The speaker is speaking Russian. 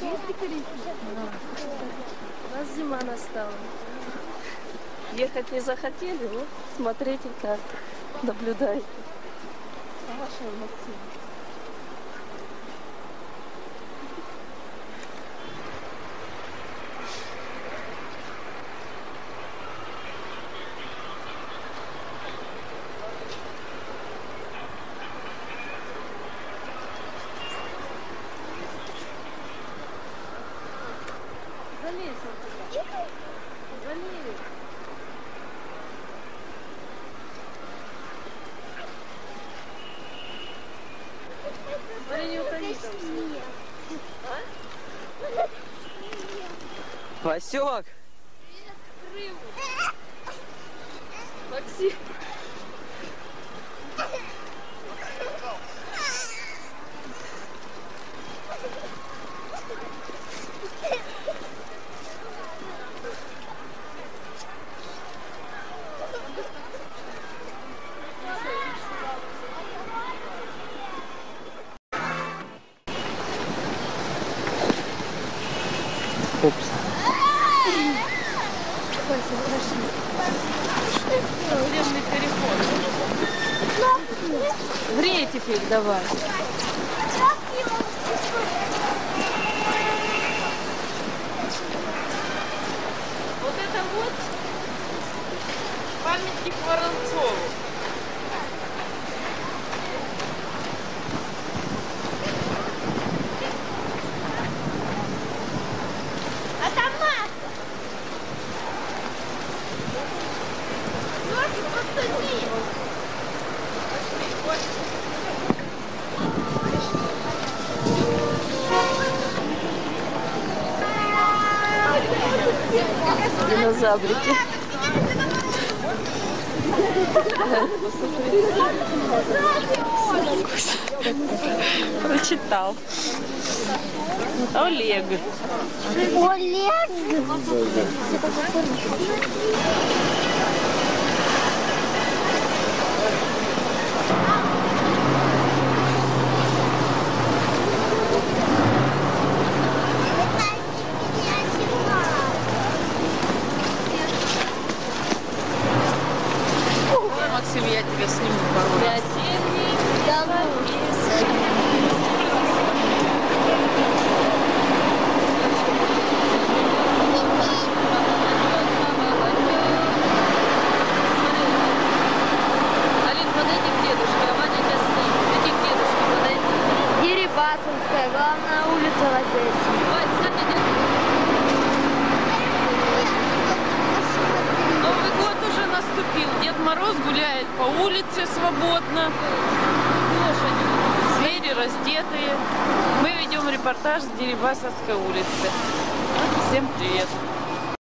У нас зима настала. Ехать не захотели, но смотрите как, наблюдайте. Васек! Максим! Давай. Вот это вот памятник Воронцову. А там масса. Динозаврики. Прочитал. Олег. Олег. Я тебя сниму, пожалуйста. Алин, подойди к дедушке, а Ваня тебя снимет. Иди к дедушке, подойди. Дерибасовская, главная улица в Одессе. Вань, сядь, иди. Новый год уже наступил. Дед Мороз гуляет по улице свободно, звери раздетые. Мы ведем репортаж с Дерибасовской улицы. Всем привет!